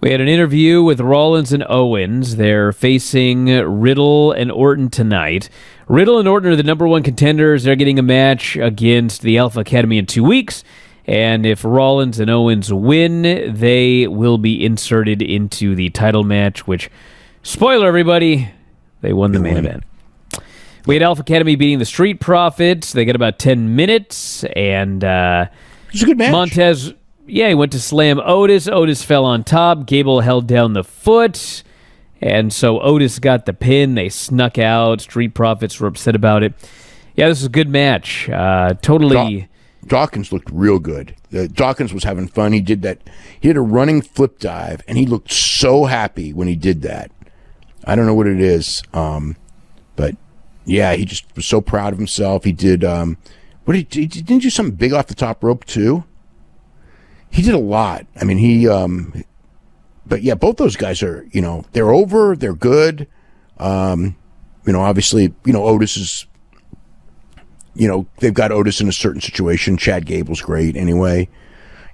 We had an interview with Rollins and Owens. They're facing Riddle and Orton tonight. Riddle and Orton are the #1 contenders. They're getting a match against the Alpha Academy in 2 weeks. And if Rollins and Owens win, they will be inserted into the title match, which, spoiler everybody, they won the main event. We had Alpha Academy beating the Street Profits. They got about 10 minutes. And it's a good match. Montez, yeah, he went to slam Otis. Otis fell on top. Gable held down the foot. And so Otis got the pin. They snuck out. Street Profits were upset about it. Yeah, this was a good match. Totally. Dawkins looked real good. Dawkins was having fun. He did that. He had a running flip dive, and he looked so happy when he did that. I don't know what it is, but yeah, he just was so proud of himself. He did. Didn't he do something big off the top rope too? He did a lot. I mean, he. But yeah, both those guys are. You know, they're over. They're good. You know, obviously, you know, Otis is. You know, they've got Otis in a certain situation. Chad Gable's great anyway.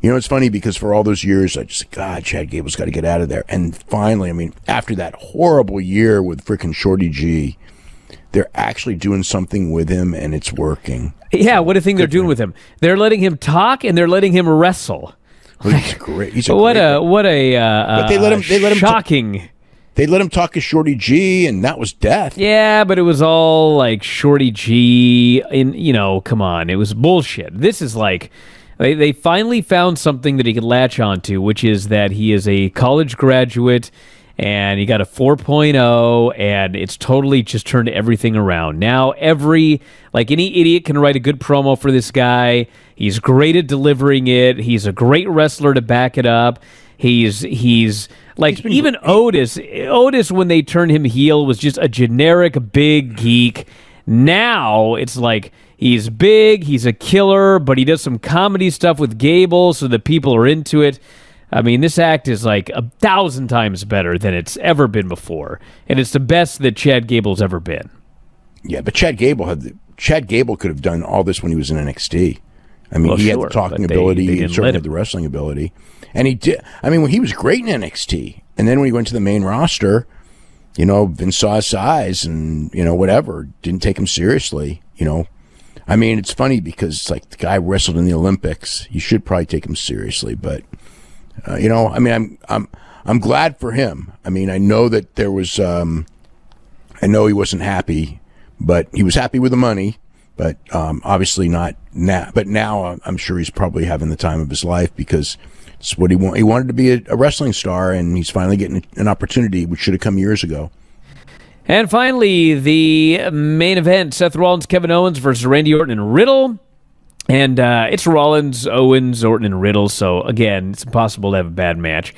You know, it's funny because for all those years, I just, God, Chad Gable's got to get out of there. And finally, I mean, after that horrible year with freaking Shorty G, they're actually doing something with him, and it's working. Yeah, so, what a thing they're doing with him. They're letting him talk, and they're letting him wrestle. Well, he's great. He's a shocking... They let him talk to Shorty G, and that was death. Yeah, but it was all like Shorty G, and you know, come on, it was bullshit. This is like they finally found something that he could latch onto, which is that he is a college graduate, and he got a 4.0, and it's totally just turned everything around. Now any idiot can write a good promo for this guy. He's great at delivering it. He's a great wrestler to back it up. Otis, when they turned him heel, was just a generic big geek. Now it's like he's big, he's a killer, but he does some comedy stuff with Gable, so the people are into it. I mean, this act is like 1,000 times better than it's ever been before, and it's the best that Chad Gable's ever been. Yeah, but Chad Gable could have done all this when he was in NXT. I mean, he had the talking ability, he certainly had the wrestling ability. And he did. I mean, when he was great in NXT, and then when he went to the main roster, you know, Vince saw his size and, you know, whatever, didn't take him seriously, you know. I mean, it's funny because it's like the guy wrestled in the Olympics. You should probably take him seriously, but you know, I mean, I'm glad for him. I mean, I know that there was, I know he wasn't happy, but he was happy with the money. But obviously not now. But now I'm sure he's probably having the time of his life because it's what he wanted. He wanted to be a wrestling star, and he's finally getting an opportunity, which should have come years ago. And finally, the main event, Seth Rollins, Kevin Owens versus Randy Orton and Riddle. And it's Rollins, Owens, Orton, and Riddle. So, again, it's impossible to have a bad match.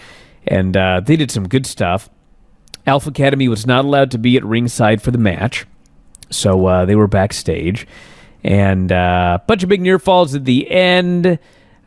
And they did some good stuff. Alpha Academy was not allowed to be at ringside for the match. So they were backstage, and a bunch of big near falls at the end.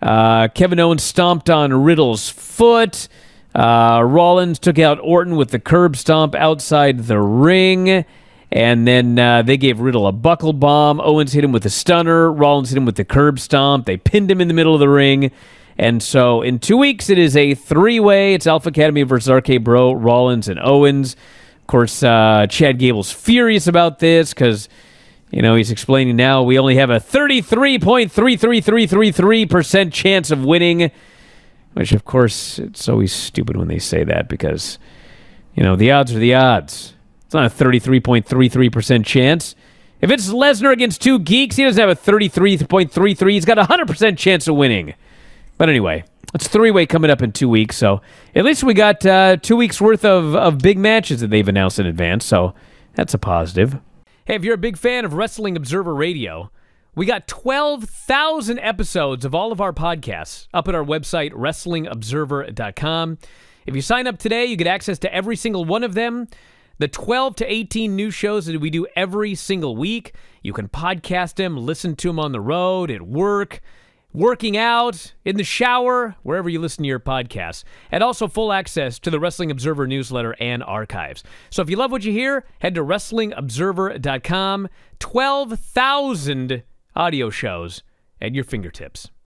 Kevin Owens stomped on Riddle's foot. Rollins took out Orton with the curb stomp outside the ring, and then they gave Riddle a buckle bomb. Owens hit him with a stunner. Rollins hit him with the curb stomp. They pinned him in the middle of the ring. And so in 2 weeks, it is a three-way. It's Alpha Academy versus RK Bro, Rollins, and Owens. Of course, Chad Gable's furious about this because, you know, he's explaining now we only have a 33.33333% chance of winning, which, of course, it's always stupid when they say that because, you know, the odds are the odds. It's not a 33.33% chance. If it's Lesnar against two geeks, he doesn't have a 33.33. He's got a 100% chance of winning. But anyway, it's three-way coming up in 2 weeks, so at least we got 2 weeks' worth of big matches that they've announced in advance, so that's a positive. Hey, if you're a big fan of Wrestling Observer Radio, we got 12,000 episodes of all of our podcasts up at our website, WrestlingObserver.com. If you sign up today, you get access to every single one of them, the 12 to 18 new shows that we do every single week. You can podcast them, listen to them on the road, at work, working out, in the shower, wherever you listen to your podcasts, and also full access to the Wrestling Observer newsletter and archives. So if you love what you hear, head to WrestlingObserver.com. 12,000 audio shows at your fingertips.